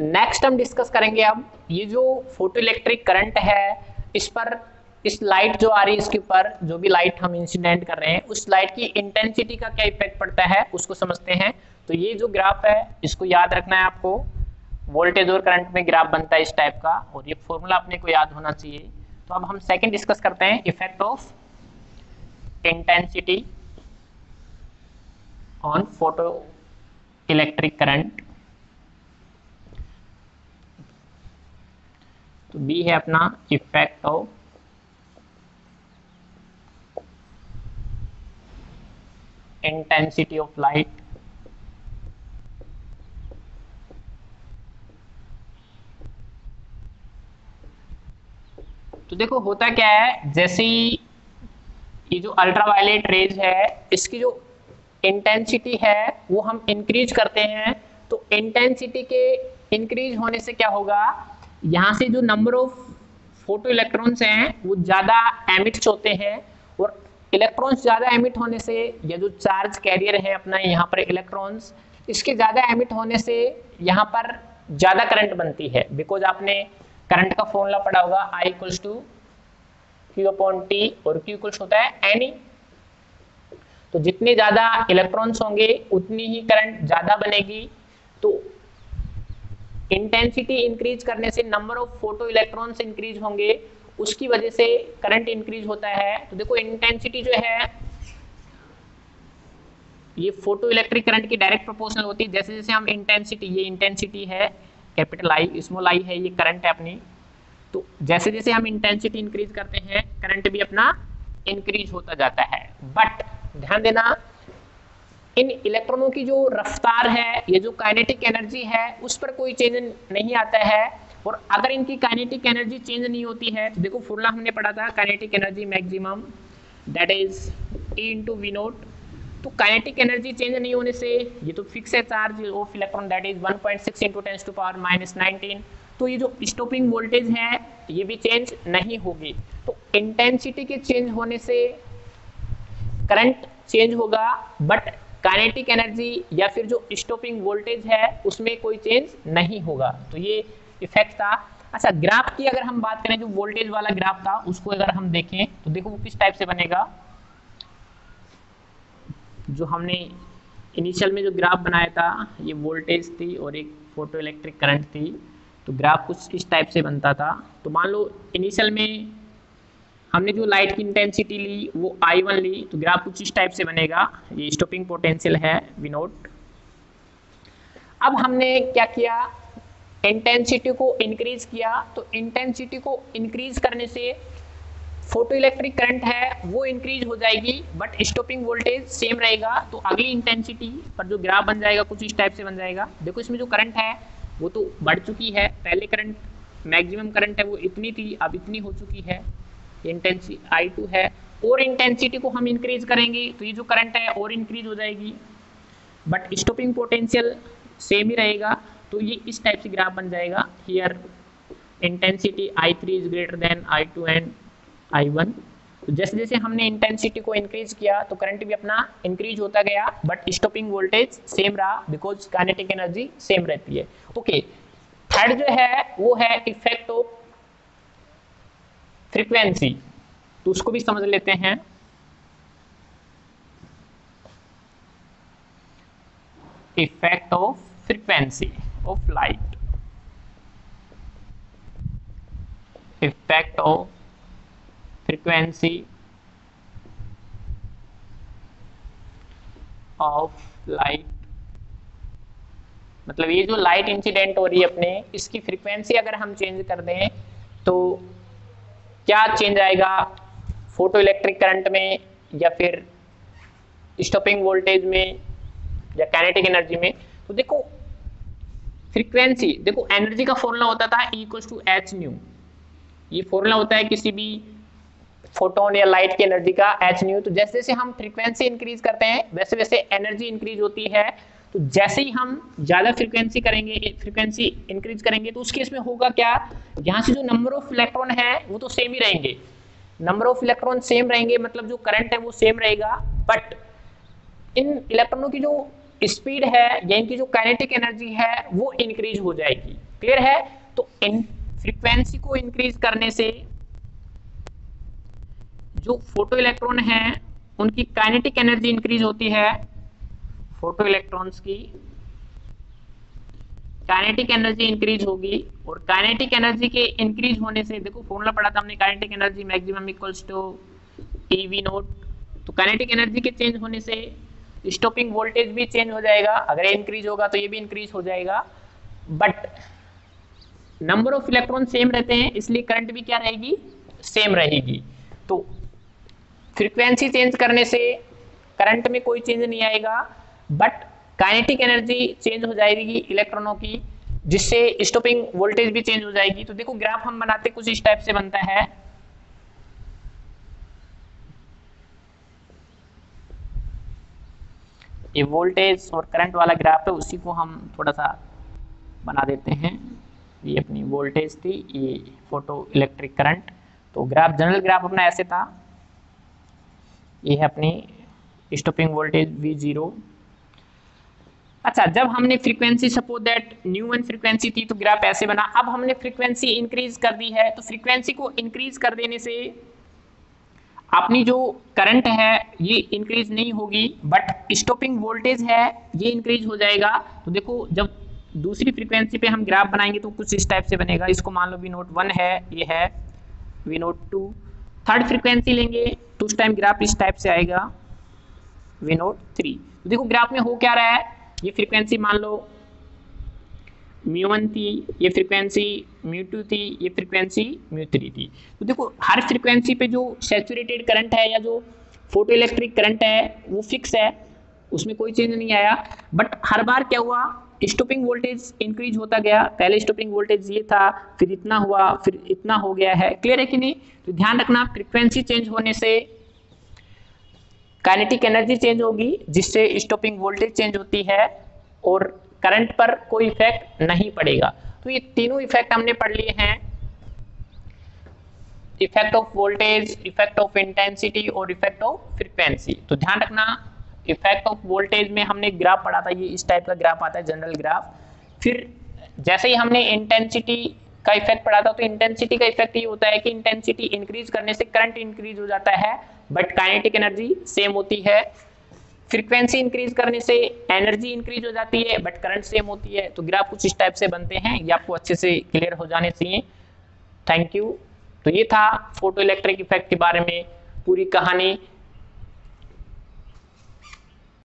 Next हम discuss करेंगे अब ये जो फोटो इलेक्ट्रिक करंट है, इस पर इस लाइट जो आ रही है इसके ऊपर जो भी लाइट हम इंसिडेंट कर रहे हैं उस लाइट की इंटेंसिटी का क्या इफेक्ट पड़ता है उसको समझते हैं। तो ये जो ग्राफ है इसको याद रखना है आपको, वोल्टेज और करंट में ग्राफ बनता है इस टाइप का और ये फॉर्मूला अपने को याद होना चाहिए। तो अब हम सेकंड डिस्कस करते हैं effect of intensity on photo electric current. तो बी है अपना effect of intensity of light तो देखो होता क्या है, जैसे ही ये जो अल्ट्रावायलेट रेज है इसकी जो इंटेंसिटी है वो हम इंक्रीज करते हैं तो इंटेंसिटी के इंक्रीज होने से क्या होगा, यहाँ से जो नंबर ऑफ फोटो इलेक्ट्रॉन्स हैं वो ज़्यादा एमिट्स होते हैं और इलेक्ट्रॉन्स ज़्यादा एमिट होने से या जो चार्ज कैरियर है अपना यहाँ पर इलेक्ट्रॉन्स, इसके ज़्यादा एमिट होने से यहाँ पर ज़्यादा करंट बनती है। बिकॉज आपने करंट का फॉर्मूला पढ़ा होगा I equals to Q upon T और क्यू इक्वल्स होता है एनी। तो जितने ज़्यादा इलेक्ट्रॉन्स होंगे उतनी ही करंट ज़्यादा बनेगी। तो इंटेंसिटी इंक्रीज करने से number of photo electrons increase होंगे, उसकी वजह से करंट इंक्रीज होता है। तो देखो इंटेंसिटी जो है ये फोटो इलेक्ट्रिक करंट की डायरेक्ट प्रोपोर्शनल होती है। जैसे जैसे हम इंटेंसिटी, ये इंटेंसिटी है कैपिटल आई, स्मॉल आई है ये करंट है अपनी, तो जैसे जैसे हम इंटेंसिटी इंक्रीज करते हैं करंट भी अपना इंक्रीज होता जाता है। बट ध्यान देना इन इलेक्ट्रॉनों की जो रफ्तार है, ये जो काइनेटिक एनर्जी है उस पर कोई चेंज नहीं आता है। और अगर इनकी काइनेटिक एनर्जी चेंज नहीं होती है तो देखो फॉर्मूला हमने पढ़ा था kinetic energy maximum that is E into V naught. तो काइनेटिक एनर्जी चेंज नहीं होने से ये तो फिक्स है charge of electron that is 1.6 into 10 to power minus 19। तो ये जो स्टॉपिंग वोल्टेज है ये भी चेंज नहीं होगी। तो इंटेंसिटी के चेंज होने से करंट चेंज होगा बट काइनेटिक एनर्जी या फिर जो स्टॉपिंग वोल्टेज है उसमें कोई चेंज नहीं होगा। तो ये इफेक्ट था। अच्छा ग्राफ की अगर हम बात करें, जो वोल्टेज वाला ग्राफ था उसको अगर हम देखें तो देखो वो किस टाइप से बनेगा। जो हमने इनिशियल में जो ग्राफ बनाया था ये वोल्टेज थी और एक फोटो इलेक्ट्रिक करंट थी, तो ग्राफ कुछ इस टाइप से बनता था। तो मान लो इनिशियल में हमने जो लाइट की इंटेंसिटी ली वो I1 ली, तो ग्राफ कुछ इस टाइप से बनेगा। ये स्टॉपिंग पोटेंशियल है वी नोट। अब हमने क्या किया, इंटेंसिटी को इंक्रीज किया। तो इंटेंसिटी को इंक्रीज करने से फोटो इलेक्ट्रिक करंट है वो इंक्रीज हो जाएगी बट स्टॉपिंग वोल्टेज सेम रहेगा। तो अगली इंटेंसिटी पर जो ग्राफ बन जाएगा कुछ इस टाइप से बन जाएगा। देखो इसमें जो करंट है वो तो बढ़ चुकी है, पहले करंट मैक्सिमम करंट है वो इतनी थी अब इतनी हो चुकी है, इंटेंसिटी I2 है। और इंटेंसिटी को हम इंक्रीज करेंगे तो ये जो करंट है और इंक्रीज हो जाएगी बट स्टॉपिंग पोटेंशियल सेम ही रहेगा। तो ये इस टाइप से ग्राफ बन जाएगा। Here intensity I3 is greater than I2 and I1। तो जैसे जैसे हमने इंटेंसिटी को इंक्रीज किया तो करंट भी अपना इंक्रीज होता गया बट स्टॉपिंग वोल्टेज सेम रहा बिकॉज काइनेटिक एनर्जी सेम रहती है। ओके थर्ड जो है वो है इफेक्ट ऑफ फ्रीक्वेंसी, तो उसको भी समझ लेते हैं। Effect of frequency of light, effect of frequency of light मतलब ये जो लाइट इंसिडेंट हो रही है अपने, इसकी फ्रीक्वेंसी अगर हम चेंज कर दें तो क्या चेंज आएगा फोटो इलेक्ट्रिक करंट में या फिर स्टॉपिंग वोल्टेज में या काइनेटिक एनर्जी में। तो देखो फ्रीक्वेंसी, देखो एनर्जी का फॉर्मूला होता था E equals to H nu. ये फॉर्मूला होता है किसी भी फोटोन या लाइट की एनर्जी का एच न्यू। तो जैसे जैसे हम फ्रीक्वेंसी इंक्रीज करते हैं वैसे वैसे एनर्जी इंक्रीज होती है। तो जैसे ही हम ज़्यादा फ्रीक्वेंसी इंक्रीज करेंगे तो उस केस में होगा क्या, यहाँ से जो नंबर ऑफ इलेक्ट्रॉन है वो तो सेम ही रहेंगे, नंबर ऑफ इलेक्ट्रॉन सेम रहेंगे मतलब जो करंट है वो सेम रहेगा बट इन इलेक्ट्रॉनों की जो स्पीड है या इनकी जो काइनेटिक एनर्जी है वो इंक्रीज हो जाएगी। क्लियर है? तो इन फ्रीक्वेंसी को इंक्रीज करने से जो फोटो इलेक्ट्रॉन है उनकी काइनेटिक एनर्जी इंक्रीज होती है। फोटो इलेक्ट्रॉन्स की काइनेटिक एनर्जी इंक्रीज होगी और काइनेटिक एनर्जी के इंक्रीज होने से देखो फॉर्मूला पढ़ा था हमने, kinetic energy maximum equals to E V naught. तो काइनेटिक एनर्जी के चेंज होने से स्टॉपिंग वोल्टेज भी चेंज हो जाएगा, अगर ये इंक्रीज होगा तो ये भी इंक्रीज हो जाएगा, but number of electron same रहते हैं इसलिए करंट भी क्या रहेगी, सेम रहेगी। तो फ्रीक्वेंसी चेंज करने से करंट में कोई चेंज नहीं आएगा बट काइनेटिक एनर्जी चेंज हो जाएगी इलेक्ट्रॉनों की, जिससे स्टॉपिंग वोल्टेज भी चेंज हो जाएगी। तो देखो ग्राफ हम बनाते कुछ इस टाइप से बनता है। ये वोल्टेज और करंट वाला ग्राफ है, उसी को हम थोड़ा सा बना देते हैं। ये अपनी वोल्टेज थी, ये फोटो इलेक्ट्रिक करंट। तो ग्राफ जनरल ग्राफ अपना ऐसे था, ये है अपनी स्टॉपिंग वोल्टेज V0। अच्छा, जब हमने फ्रीक्वेंसी सपोज दैट न्यूमन फ्रीक्वेंसी थी तो ग्राफ ऐसे बना। अब हमने फ्रीक्वेंसी इंक्रीज कर दी है, तो फ्रीक्वेंसी को इंक्रीज कर देने से अपनी जो करंट है ये इंक्रीज नहीं होगी बट स्टॉपिंग वोल्टेज है ये इंक्रीज हो जाएगा। तो देखो जब दूसरी फ्रीक्वेंसी पे हम ग्राफ बनाएंगे तो कुछ इस टाइप से बनेगा। इसको मान लो V0 1 है, ये है V0 2। थर्ड फ्रीक्वेंसी लेंगे तो उस टाइम ग्राफ इस टाइप से आएगा V0 3। तो देखो ग्राफ में हो क्या रहा है, ये फ्रीक्वेंसी मान लो μ1 थी, ये फ्रीक्वेंसी μ2 थी, ये फ्रीक्वेंसी μ3 थी। तो देखो हर फ्रीक्वेंसी पे जो सैचुरेटेड करंट है या जो फोटो इलेक्ट्रिक करंट है वो फिक्स है, उसमें कोई चेंज नहीं आया। बट हर बार क्या हुआ, स्टॉपिंग वोल्टेज इंक्रीज होता गया। पहले स्टॉपिंग वोल्टेज ये था, फिर इतना हुआ, फिर इतना हो गया है। क्लियर है कि नहीं? तो ध्यान रखना फ्रीक्वेंसी चेंज होने से काइनेटिक एनर्जी चेंज होगी जिससे स्टॉपिंग वोल्टेज चेंज होती है और करंट पर कोई इफेक्ट नहीं पड़ेगा। तो ये तीनों इफेक्ट हमने पढ़ लिए हैं, effect of voltage, effect of intensity और इफेक्ट ऑफ फ्रीक्वेंसी। तो ध्यान रखना इफेक्ट ऑफ वोल्टेज में हमने ग्राफ पढ़ा था, ये इस टाइप का ग्राफ आता है जनरल ग्राफ। फिर जैसे ही हमने इंटेंसिटी का इफेक्ट पढ़ा था तो इंटेंसिटी का इफेक्ट ये होता है कि इंटेंसिटी इंक्रीज करने से करंट इंक्रीज हो जाता है बट काइनेटिक एनर्जी सेम होती है। फ्रीक्वेंसी इंक्रीज करने से एनर्जी इंक्रीज हो जाती है बट करंट सेम होती है। तो ग्राफ कुछ इस टाइप से बनते हैं, ये आपको अच्छे से क्लियर हो जाने चाहिए। Thank you. तो ये था फोटो इलेक्ट्रिक इफेक्ट के बारे में पूरी कहानी।